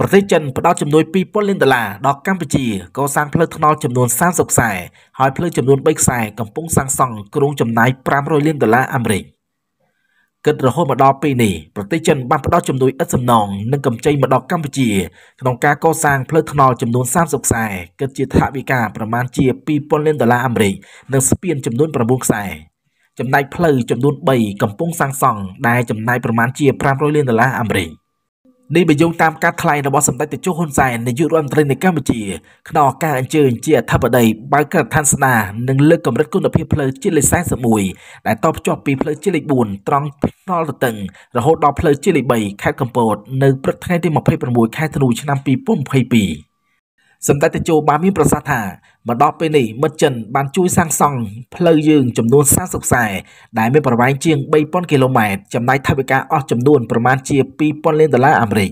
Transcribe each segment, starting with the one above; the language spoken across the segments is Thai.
ประเทศจีนประดจำนวนปีป้อนเล่นดอลลาร์ดอกกัมพูชีก็สร้างเพลิงทนอลจำนวน30สายหอยเพลิงจำนวนใบสายกำปุ้งสร้างส่องกรุงจำนายปรามรอยเล่นดอลลาร์อเมริกเกิดระหอบดอกปีนี้ประเทศจีนบ้านประดจำนวนอัศนองนั่งกำใจมาดอกกัมพูชีขนมกาก็สร้างเพลิงทนอลจำนวน30สายเกิดจิตหาวิกาประมาณเจียปีป้อนเล่นดอลลาร์อเมริกนั่งสเปียนจำนวนประบุงสายจำนายเพลิงจำนวนใบกำปุ้งสร้างส่องได้จำนายประมาณเจียปรามรอยเล่นดอลลาร์อเมริกนี่เป็นยงตามการทลายระบบสัมพันธ์ติดจุกหุ่นใจในยุโรปในกัมพูชีขณะการอัญเชิญเจียทับได้บางกระทันสนาหนึ่งเลือกกำลังกุนพิเพลจิลิแซสมุยแต่ต่อจบปีเพลจิลิบุญตรองพิโนลตึงระหดดอเพลจิลิใบแค่กำปดในประเทศที่มาเพลประมวยแค่ธนูชนะปีป้อมไพปีสัมพันธ์ติดจุกบามิประสาทามาดอไปนี่มัดจันบานจุยสร้างซองเพลยืงจำนวนสร้างสุขใสได้ไม่ประมาณเจียงใบป้อนกิโลเมตรจำนายทวีกาออกจำนวนประมาณเจียปีป้อนเลนดอลลาร์อเมริก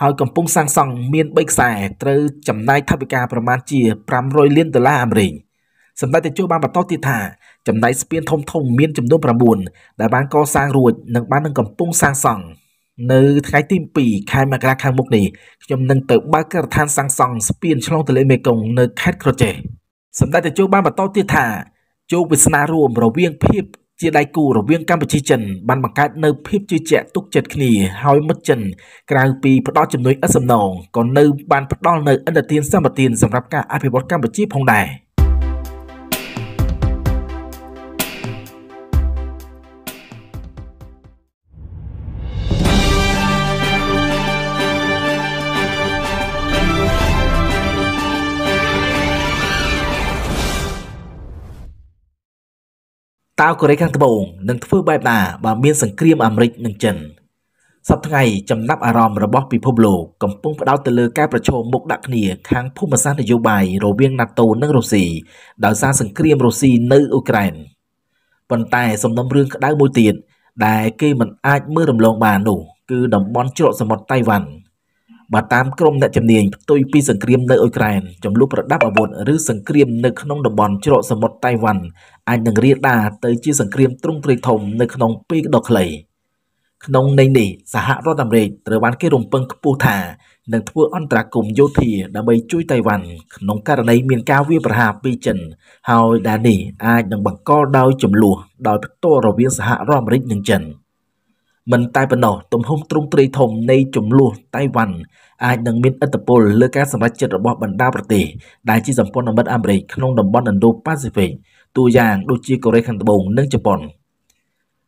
หอยกำปุ้งสร้างซองเมียนใบใสเตอจำนายทวีกาประมาณเจียปรามรอยเลนดอลลาร์อเมริกสำหรับติดจุบางประตูติถาจำนายสเปียนทงทงเมียนจำนวนประบุนได้บางก็สร้างรวดหนึ่งบ้านหนึ่งกำปุ้งสร้างซองในท้ายทีมปีคายมากราคังมุกนี้ยมนังเติบบากระทานสังสองสเปียนชลองทะเลเมกงในแคทโครเจสำหรับแต่โจบ้านบัตโต้ที่ถ่าโจวิสนารวมเราเวียงเพียบเจไดกูเราเวียงกัมพูชีจันบันบังการในเพียบจีเจตุกเจ็ดขณีหอยมัดจันกลางปีพดอจำนวนอัศนองก่อนในบันพดอในอันดับทีนสามบัตินสำหรับการอภิบดกัมพูชีพงได้ตาวกระไรข้างตะบงหนึ่งฟื้นใบหนาบางเมียนสังเกตอเมริกหนึ่งจันสัปดาห์ไงจำนับอารมณ์ระบอบปีพบโลกกำปุ้งพระดาวตะลือแก้ประชมบุกดักเหนียค้างผู้มาสร้างนโยบายโรเบียงนาโตนั่งรัสเซียดาวซาสังเกตรัสเซียในอุกรัยปันไต่สมน้ำเรื่องได้มวยตีนได้เกี่ยมันอาจเมื่อดำลองบาหนูคือดำบอลโจรสมบัติไต้หวันบาตามกรมแนจำเนียงตัวปีสังเกตในอุกรัยจำลูกประดับอาวุธหรือสังเกตในขนมดำบอลโจรสมบัติไต้หวันอันยังเรียดาเตยจีสังเกตตรงตรีทมในขนมปีกดอกไหลขนมในนี่สหรัฐอเมริการะวันเกรุมเปิงปูธาหนึ่งทั่วอันตรากรมโยธีดำไปช่วยไต้หวันขนมการในเมียนกาวิประหาปีจันฮาวดานีอันยังบังก้อดาวจำลูดาวพัตโตระเวียนสหรัฐอเมริกาหนึ่งจันมันไต้ปนอตุ่มห้องตรงตรีทมในจำลูไต้หวันอาจยังมีอัตโปลเลือกการสำหรับจัดระบบบรรดาประเทศได้ที่สัมพันธ์อเมริกาขนมดำบอลอินโดแปซิฟิกตัวอย่างดูจีเกาหลีขันตะบงนึ่งญี่ปุ่น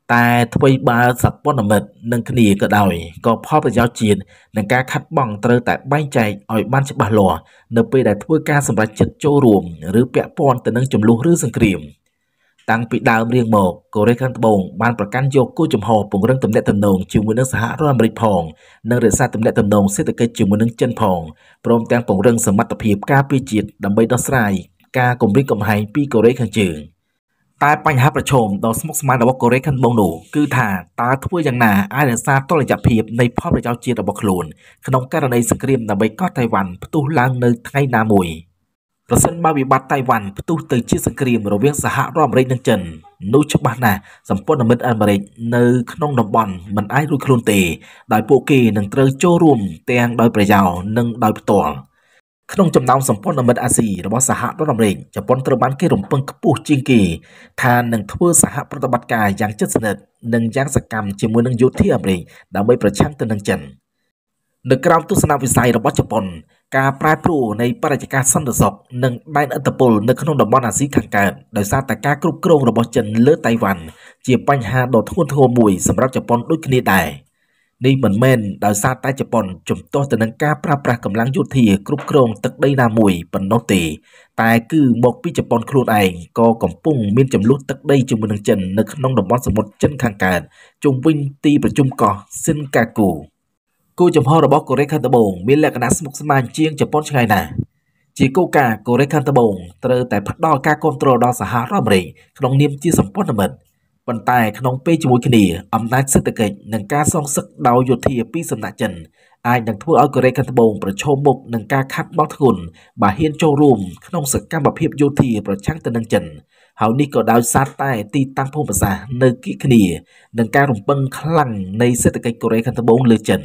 แต่ทวีบาสับปอนอเมริกนึ่งคดีก็ได้ก็พ่อประยาวจีนหนึ่งการคัดบังเตอแต่ใบใจอ่อยบ้านฉบับหล่อเนื้อไปได้ทวีการสำหรับจัดโจรวมหรือแปะปอนแต่นึ่งจำลูหรือสังเกตตั้งปีดาวเรียงหมอกเกาหลีขันตะบงบานประกันโยกกู้จมหอปุ่งเรื่องตำแหน่งตำนงจิวมือนึ่งสหรัฐอเมริกพองนึ่งเรือซาตำแหน่งตำนงเศรษฐกิจจิวมือนึ่งเจนพองพร้อมแต่งปุ่งเรื่องสมัติเพียบกาปีจิตดำใบดอสไรกากรมริกรมไฮปีเกาหลีขันจืงตายปัญหาประชมดอสมุกสมาดาวเกาหลีขันบงหนูคือถ่าตาทั่วอย่างหนาอาเดนซาต้นระยะเพียบในพ่อประเจ้าจีนดาวโคลนขนมการในสกรีมดำใบก้อไต้หวันประตูลางในไทยนามวยประเสริฐบาวิบัตไต้หวันประตูตึกจีนสกรีมระเวียงสหรัฐอเมริกาจันนูชบานาสัมปนอเมริกาอเมริกในขนมดอมบอลมันไอรูโคลนเตได้โปเกหนึ่งเตอร์โจรวมเตียงได้ประเจ้าหนึ่งได้ประตูขนมจำนำสัมพันธ์อเมริกาสีระบอบสหรัฐอเมริกาจะปนตระบันเกลมเปิงกปูจิงกีทานหนึ่งทวีสหประตบัติกายอย่างจัดสนิทหนึ่งย่างสกรรมจิมวยหนึ่งยุทธที่อเมริกาดำไปประชันตะนังจันหนึ่งกราวตุสนาวิสัยระบอบญี่ปุ่นการปลายพลูในปราชญาสันติศกหนึ่งได้อัตโปลหนึ่งขนมดอมบอลอาซีขังการโดยซาตากากรุบกรองระบอบจันเลือดไต้หวันเจียปัญหาโดดทุ่นโทมุยสำหรับญี่ปุ่นด้วยคดีใดนี่เหมือนเมนดาวซาใต้ญี่ปุ่นจุ่มโตแต่นังกาปราบปรามกำลังยุทธีกรุบกรองตึกได้นามวยปนนกตีแต่คือหมกพิจิปอนครูไอก็กำปุ้งมีนจำลุตึกได้จุ่มนังจันนึกน้องดมอนสมุดจันทางการจุ่มวิ่งตีประจุมก่อซินกากูกูจำพ่อระบบกเรคันตะบงมีแหลกนักสมุกสมานเจียงญี่ปุ่นชายนาจีโกกากเรคันตะบงเตอแต่พัดดอกาคอนโทรลดอสหรัฐอเมริกาน้องเนียมจีสัมปอนเหมือนปัญไตขนมเป้จมูกนีอำนาจเศรษฐกิจหนึ่งการส่องศึกดาวโยธีปีสำนักจันอายังทั่วอัลกเรคันตะบงประชมบุกหนึ่งการคัดบ้องทุนบาเฮียนโจรูมขนมศึกการประเภทโยธีประชันตะนังจันเฮานี่ก็ดาวซาใต้ตีตั้งพงภาษาเนกิคนีหนึ่งการรวมเปิงคลั่งในเศรษฐกิจกเรคันตะบงเลยจัน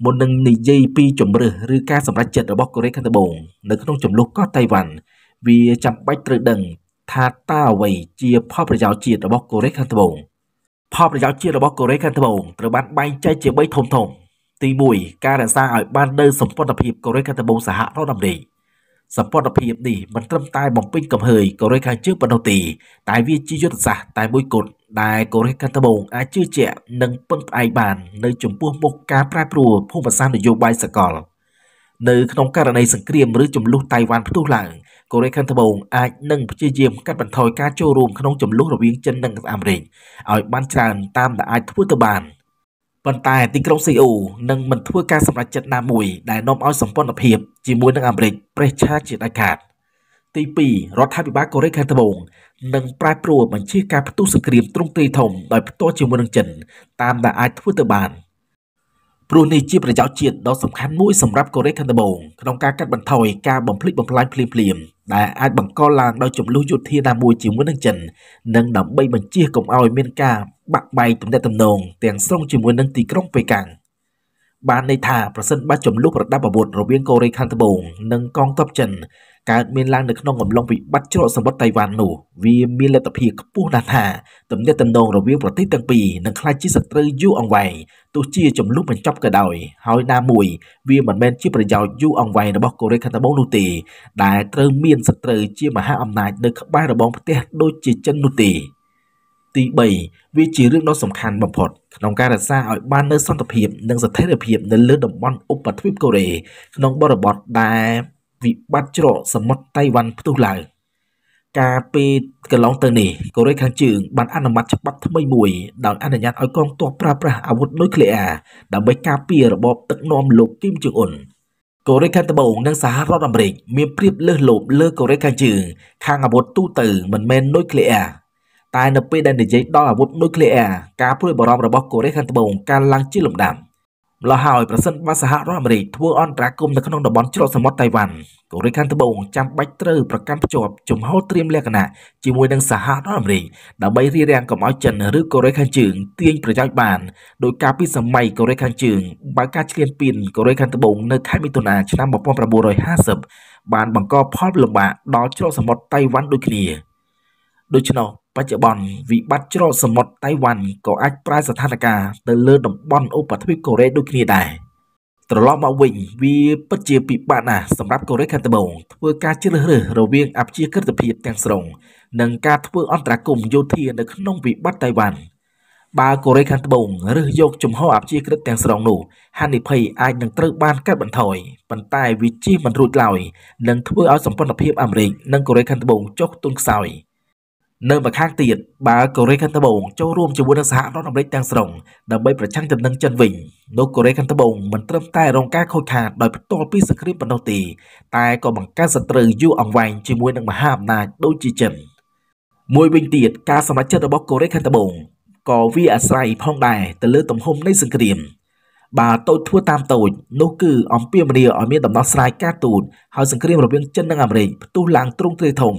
một nâng nỉ dây pi chủng bờ rư ca sầm rạch chật ở bắc Korea Canada bồn nơi các nông chủng lục có Tây Văn vì chạm bách từ đằng tha ta vầy chia pha bờ giáo chìa ở bắc Korea Canada bồn pha bờ giáo chìa ở bắc Korea Canada bồn từ ban bay chạy chìa bay thùng thùng tì mùi ca đã ra ở ban đơn sầm phong tập hiệp Korea Canada bồn xã hạ nó nằm đi sầm phong tập hiệp đi mình tâm tai bóng pin cầm hơi Korea Canada trước ban đầu tì tại vì chi duyên giả tại môi cột đại Korea Canada bồn ai chưa trẻ nâng phân ai bàn nơi chủng buôn một cá prai pru phong và sang để vô bay sạc cỏ nơi trong các này sừng kiềm với chủng lục Taiwan và thu lạng Korea Canada bồn ai nâng chia diêm các bản thổi cá châu rùm trong chủng lục đầu viên chân nâng Amerik ở ban tràn tam đã ai thua tờ bàn vận tải tinh công xây ủ nâng mình thua ca sầm rạch chật nam mùi đại nôm ao sầm phong lập hiệp chỉ muốn nâng Amerik precha chỉ đại cạtตีปีรถไฟฟ้าโคเรคันตะบงนังปลายปลัวมันชื่อการประตูสกรีมตรงตีถมโดยประตูจิวนังจันตามแต่ไอทุกตะบานปลัวนี้ชื่อประยาวเฉียดดอกสำคัญมุ้ยสำหรับโคเรคันตะบงขนมการกัดบันทอยการบ่มพลิกบ่มพลายพลีมแต่ไอบังก้อนลางโดยจุ่มลู่ยุทธีนามวยจิวนังจันนังดำใบมันชื่อกงเอาเมียนกาบักใบตุ่มแดงตำนองเตียงส่งจิวนังตีกรงไปกังบ้านในท่าประสิทธิ์บ้านจุ่มลู่ประดับบ่บดระเบียงโคเรคันตะบงนังกองทัพจันการเมียนลางในขนมลงไปบัดเจาะสมบัติไต้หวันหนูวีเมียนและตะเพียกปูนาธาตำเนียตำนองเราเวียงประเทศตั้งปีนังคลายชีสตรียูอังไวตัวเชี่ยจมลูกมันจับกระดอยหอยนาหมวยวีเหมือนแมนชีประยาวยูอังไวในบล็อกโกเรคันตะบงนูตีได้เติมเมียนสตรีเชี่ยมหาอำนาจในขบายระบองประเทศโดยจีจันนูตีตีใบวีจีเรื่องน้อยสำคัญบ่พอดขนมการรักษาเอาบ้านเนื้อซ่อนตะเพียบนังสเตตะเพียบในเลือดดมบอลอุปถัมภ์โกเรขนมบอระบอดได้vị bắt chỗ sầm mất Tây Văn tu lại KP cần long tờ nỉ có đấy kháng chữ bản ăn làm mặt chắc bắt thấm mây mùi đào ăn là nhát ở con to pra pra áo vút đối khệ à đào bấy KP là bọp tận nom lục kim trường ổn có đấy kháng tờ bầu đang xả rót làm rịch miếng priệp lơ lộp lơ có đấy kháng chữ khang áo vút tu tử mình men đối khệ à tai nấp bên đây để giấy đó là vút đối khệ à cá phơi bò rom là bọp có đấy kháng tờ bầu can lăng chữ lồng đạmเราหายประเสริฐภาษาอังกฤษทั่วอันตรากรมในขนมดอกบอลชุดสมอไต้หวันโคเรคันตะบงจำบัตรเตอร์ประกันประจบจุ่มห่อเตรียมเลี้ยงขณะจีมวยดังสหรัฐอเมริกาใบเรียแรงกับเอาจันหรือโคเรคันจึงเตียงประจักษ์บานโดยการพิสมัยโคเรคันจึงบางการเชียนปินโคเรคันตะบงในค่ายมิถุนาชนะบอกป้อมประบูรอย50บานบังกอพอดลงบะดอชุดสมอไต้หวันโดยเคลียโดยชนปัจจุบันวิบัติโรสมดไต้หวันก็อาจปลายสถานการณ์เดินเลือดบอลอุปถัมภ์โคเรดูคนีได้ตลอดมาวิ่งวิปัจเจียปีบานะสำหรับโคเรคันตะบงเพื่อการเชื่อเรือเราเวียงอับเชียกระดับเพียบแตงสรงนังการเพื่ออันตรากรมโยธีในขนมวิบัติไต้หวันบาโคเรคันตะบงหรือยกจุ่มห่ออับเชียกระดับแตงสรงหนูฮันนิเพย์ไอหนังเติร์บานกัดบันทอยปันใต้วิจิมันรุดลอยนังเพื่อเอาสมบัติเพียบอเมริกนังโคเรคันตะบงจกตุนซอยเนื่องจากข้างตีดบาโคเรคันตะบงโจร่วมจะบุญสหรัฐอเมริกาแตงสรงดับเบิลประชันจำนวนจันวิ่งโนโคเรคันตะบงมันเริ่มใต้รองการโคขาดโดยประตูพิสคริปปนตีตายก็บังการสตรียูอังไวจีมวยดังมหาอำนาจโดยจีจันมวยวิ่งตีดการสมัครเจ้าบอโคเรคันตะบงก่อวิอาศัยพองได้แต่เลือดต่ำหมในสคริปบาโต้ทั่วตามตูดโนกืออมเปียมเรียอเมียดับน้องสายกาตูดเฮาสคริประเบียงจันดังอเมริกประตูหลังตรงเตยถม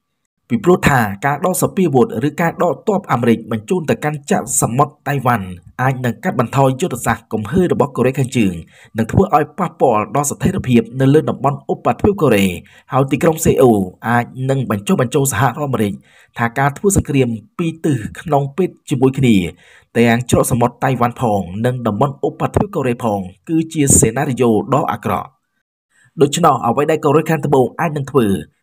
วิปรุธาการดอสปีบดหรือการดอตอบอเมริกมันจูนแต่การจับสมมติไต้หวันอาจนังกัดบันทอยยุทธศาสตร์กลมเฮือดบล็อกโคเรคันจึงนังทั่วอ้อยป้าปอดอสเทระเพียบในเลือดดบบอลอุปถัมภ์โคเรเฮาติกรงเซอูอาจนังบรรโจสหรัฐอเมริกทาการทั่วสังเกตปีตื่นขนองเป็ดจิบุยคดีแต่อังจับสมมติไต้หวันพองนังดบบอลอุปถัมภ์โคเรพองคือเชียเซนาริโยดออักรอโดยเฉพาะเอาไว้ได้โคเรคันตะบงอาจนังถือ